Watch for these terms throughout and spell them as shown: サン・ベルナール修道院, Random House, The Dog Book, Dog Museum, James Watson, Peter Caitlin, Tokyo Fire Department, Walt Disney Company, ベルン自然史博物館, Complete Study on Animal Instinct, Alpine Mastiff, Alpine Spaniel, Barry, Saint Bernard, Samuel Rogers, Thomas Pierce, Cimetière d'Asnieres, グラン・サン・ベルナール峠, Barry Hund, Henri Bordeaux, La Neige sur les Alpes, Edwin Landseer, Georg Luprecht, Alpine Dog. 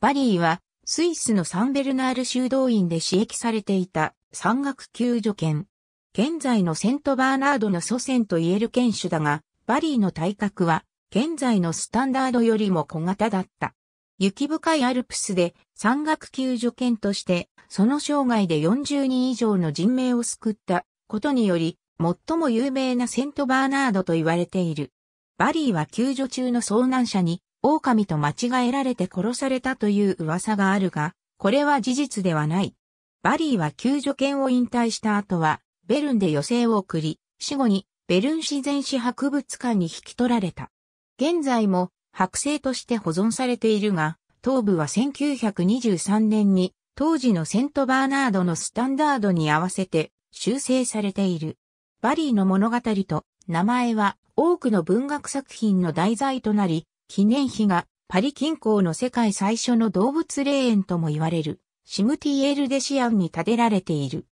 バリーはスイスのサンベルナール修道院で私益されていた山岳救助犬。現在のセントバーナードの祖先と言える犬種だが、バリーの体格は現在のスタンダードよりも小型だった。雪深いアルプスで山岳救助犬として、その生涯で40人以上の人命を救ったことにより、最も有名なセントバーナードと言われている。バリーは救助中の遭難者に、狼と間違えられて殺されたという噂があるが、これは事実ではない。バリーは救助犬を引退した後は、ベルンで余生を送り、死後にベルン自然史博物館に引き取られた。現在も剥製として保存されているが、頭部は1923年に当時のセントバーナードのスタンダードに合わせて修正されている。バリーの物語と名前は多くの文学作品の題材となり、記念碑がパリ近郊の世界最初の動物霊園とも言われるシムティエル・デシアンに建てられている。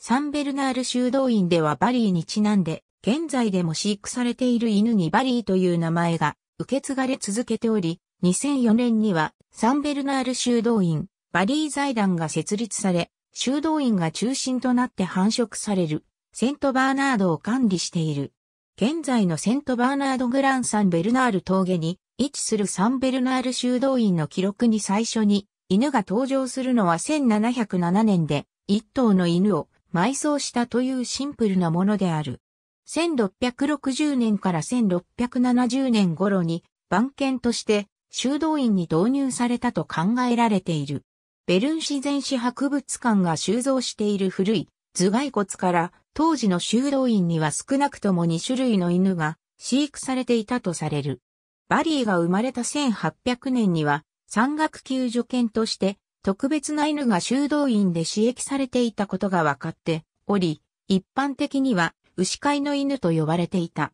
サンベルナール修道院ではバリーにちなんで、現在でも飼育されている犬にバリーという名前が受け継がれ続けており、2004年にはサンベルナール修道院バリー財団が設立され、修道院が中心となって繁殖されるセントバーナードを管理している。現在のセントバーナードグランサンベルナール峠に、位置するサンベルナール修道院の記録に最初に犬が登場するのは1707年で一頭の犬を埋葬したというシンプルなものである。1660年から1670年頃に番犬として修道院に導入されたと考えられている。ベルン自然史博物館が収蔵している古い頭蓋骨から当時の修道院には少なくとも2種類の犬が飼育されていたとされる。バリーが生まれた1800年には山岳救助犬として特別な犬が修道院で飼育されていたことが分かっており、一般的には牛飼いの犬と呼ばれていた。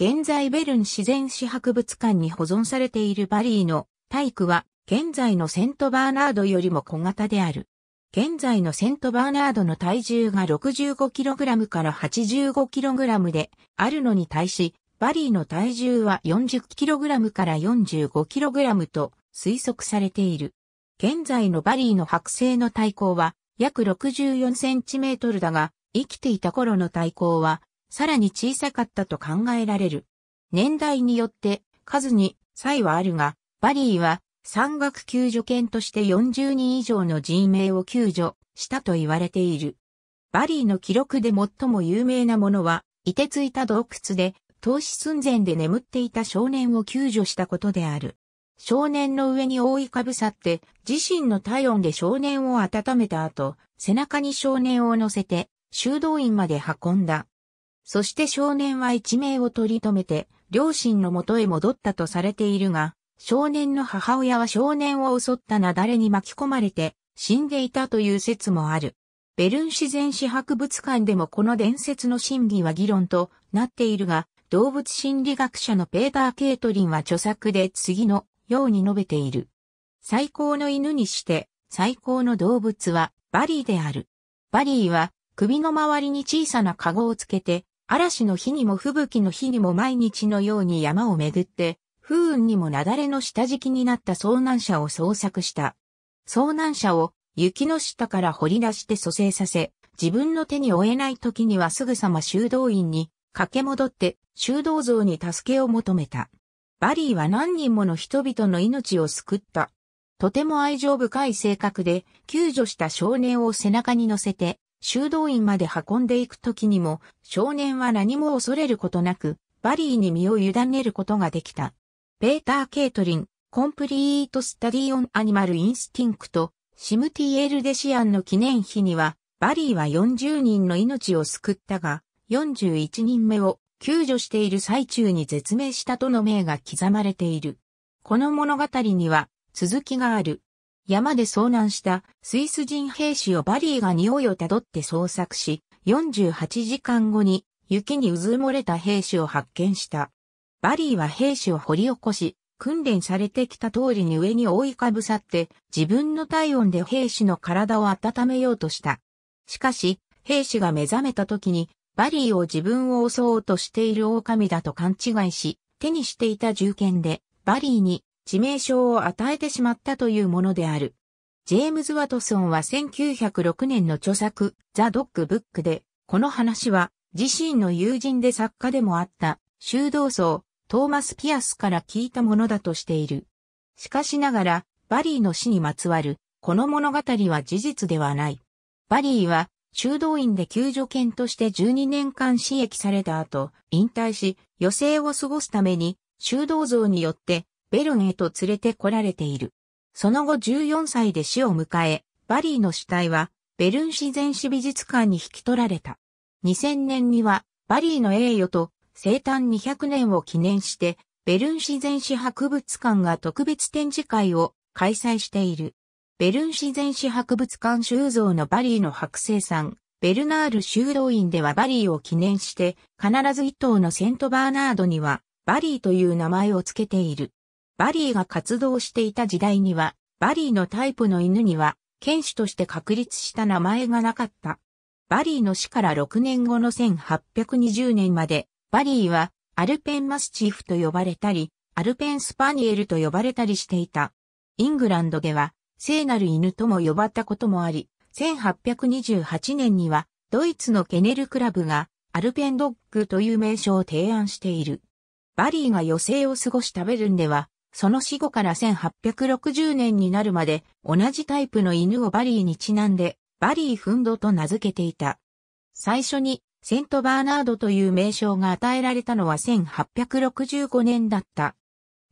現在ベルン自然史博物館に保存されているバリーの体躯は現在のセントバーナードよりも小型である。現在のセントバーナードの体重が 65kg から 85kg であるのに対し、バリーの体重は 40kg から 45kg と推測されている。現在のバリーの剥製の体高は約 64cm だが、生きていた頃の体高はさらに小さかったと考えられる。年代によって数に差異はあるが、バリーは山岳救助犬として40人以上の人命を救助したと言われている。バリーの記録で最も有名なものは、凍てついた洞窟で、凍死寸前で眠っていた少年を救助したことである。少年の上に覆いかぶさって、自身の体温で少年を温めた後、背中に少年を乗せて、修道院まで運んだ。そして少年は一命を取り留めて、両親の元へ戻ったとされているが、少年の母親は少年を襲った雪崩に巻き込まれて、死んでいたという説もある。ベルン自然史博物館でもこの伝説の真偽は議論となっているが、動物心理学者のペーター・ケイトリンは著作で次のように述べている。最高の犬にして最高の動物はバリーである。バリーは首の周りに小さなカゴをつけて、嵐の日にも吹雪の日にも毎日のように山を巡って、風雲にも雪崩の下敷きになった遭難者を捜索した。遭難者を雪の下から掘り出して蘇生させ、自分の手に負えない時にはすぐさま修道院に駆け戻って修道像に助けを求めた。バリーは何人もの人々の命を救った。とても愛情深い性格で、救助した少年を背中に乗せて修道院まで運んでいく時にも、少年は何も恐れることなく、バリーに身を委ねることができた。ペーター・ケイトリン、コンプリート・スタディ・オン・アニマル・インスティンクト、シムティエル・デシアンの記念碑には、バリーは40人の命を救ったが、41人目を救助している最中に絶命したとの銘が刻まれている。この物語には続きがある。山で遭難したスイス人兵士をバリーが匂いをたどって捜索し、48時間後に雪にうずもれた兵士を発見した。バリーは兵士を掘り起こし、訓練されてきた通りに上に覆いかぶさって、自分の体温で兵士の体を温めようとした。しかし、兵士が目覚めた時に、バリーを自分を襲おうとしている狼だと勘違いし、手にしていた銃剣でバリーに致命傷を与えてしまったというものである。ジェームズ・ワトソンは1906年の著作、ザ・ドッグ・ブックで、この話は自身の友人で作家でもあった修道僧、トーマス・ピアスから聞いたものだとしている。しかしながら、バリーの死にまつわる、この物語は事実ではない。バリーは、修道院で救助犬として12年間使役された後、引退し、余生を過ごすために、修道僧によって、ベロンへと連れてこられている。その後14歳で死を迎え、バリーの死体は、ベルン自然史美術館に引き取られた。2000年には、バリーの栄誉と、生誕200年を記念して、ベルン自然史博物館が特別展示会を開催している。ベルン自然史博物館収蔵のバリーの剥製さん、ベルナール修道院ではバリーを記念して、必ず1頭のセントバーナードには、バリーという名前を付けている。バリーが活動していた時代には、バリーのタイプの犬には、犬種として確立した名前がなかった。バリーの死から6年後の1820年まで、バリーはアルペンマスチーフと呼ばれたり、アルペンスパニエルと呼ばれたりしていた。イングランドでは、聖なる犬とも呼ばれたこともあり、1828年には、ドイツのケネルクラブが、アルペンドッグという名称を提案している。バリーが余生を過ごしたベルンでは、その死後から1860年になるまで、同じタイプの犬をバリーにちなんで、バリーフンドと名付けていた。最初に、セントバーナードという名称が与えられたのは1865年だった。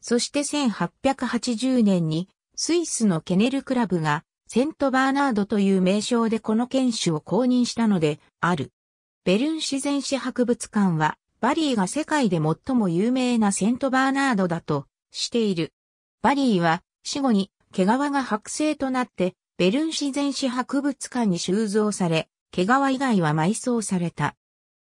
そして1880年にスイスのケネルクラブがセントバーナードという名称でこの犬種を公認したのである。ベルン自然史博物館はバリーが世界で最も有名なセントバーナードだとしている。バリーは死後に毛皮が剥製となってベルン自然史博物館に収蔵され、毛皮以外は埋葬された。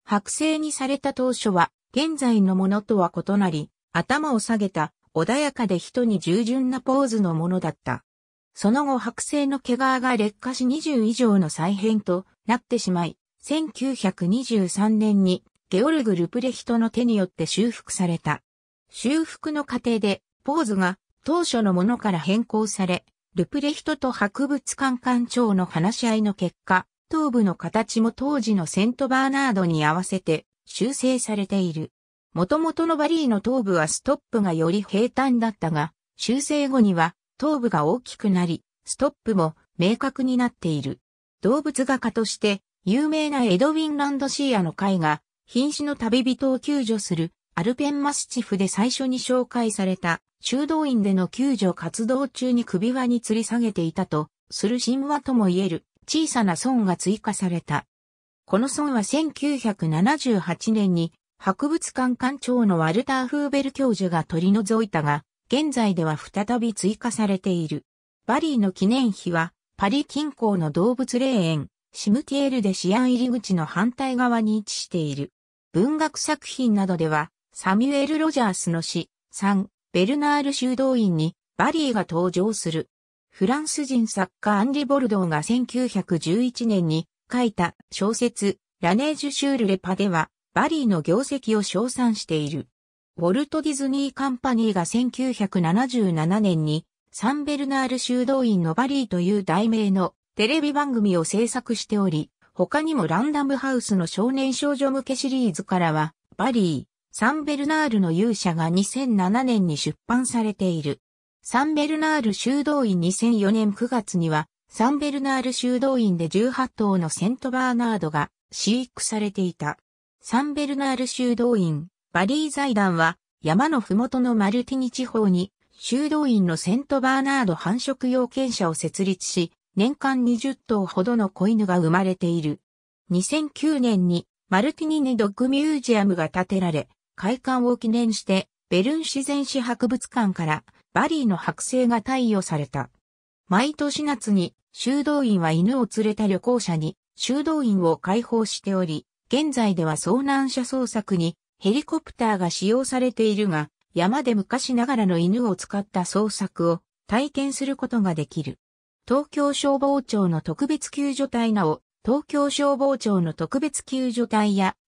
剥製にされた当初は、現在のものとは異なり、頭を下げた、穏やかで人に従順なポーズのものだった。その後剥製の毛皮が劣化し20以上の再編となってしまい、1923年にゲオルグ・ルプレヒトの手によって修復された。修復の過程で、ポーズが当初のものから変更され、ルプレヒトと博物館館長の話し合いの結果、頭部の形も当時のセントバーナードに合わせて修正されている。元々のバリーの頭部はストップがより平坦だったが、修正後には頭部が大きくなり、ストップも明確になっている。動物画家として有名なエドウィン・ランドシーアの会が瀕死の旅人を救助するアルペンマスチフで最初に紹介された修道院での救助活動中に首輪に吊り下げていたとする神話とも言える。小さな損が追加された。この損は1978年に博物館館長のワルター・フーベル教授が取り除いたが、現在では再び追加されている。バリーの記念碑はパリ近郊の動物霊園、シムティエルでシアン入り口の反対側に位置している。文学作品などではサミュエル・ロジャースの詩、ベルナール修道院にバリーが登場する。フランス人作家アンリ・ボルドーが1911年に書いた小説ラネージュ・シュール・レパではバリーの業績を称賛している。ウォルト・ディズニー・カンパニーが1977年にサンベルナール修道院のバリーという題名のテレビ番組を制作しており、他にもランダムハウスの少年少女向けシリーズからはバリー、サンベルナールの勇者が2007年に出版されている。サンベルナール修道院2004年9月には、サンベルナール修道院で18頭のセントバーナードが飼育されていた。サンベルナール修道院、バリー財団は、山のふもとのマルティニ地方に、修道院のセントバーナード繁殖養犬舎を設立し、年間20頭ほどの子犬が生まれている。2009年に、マルティニにドッグミュージアムが建てられ、開館を記念して、ベルン自然史博物館から、バリーの剥製が貸与された。毎年夏に修道院は犬を連れた旅行者に修道院を開放しており、現在では遭難者捜索にヘリコプターが使用されているが、山で昔ながらの犬を使った捜索を体験することができる。東京消防庁の特別救助隊や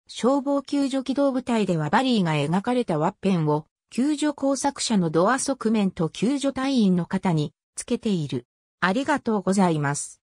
消防救助機動部隊ではバリーが描かれたワッペンを救助工作車のドア側面と救助隊員の肩につけている。ありがとうございます。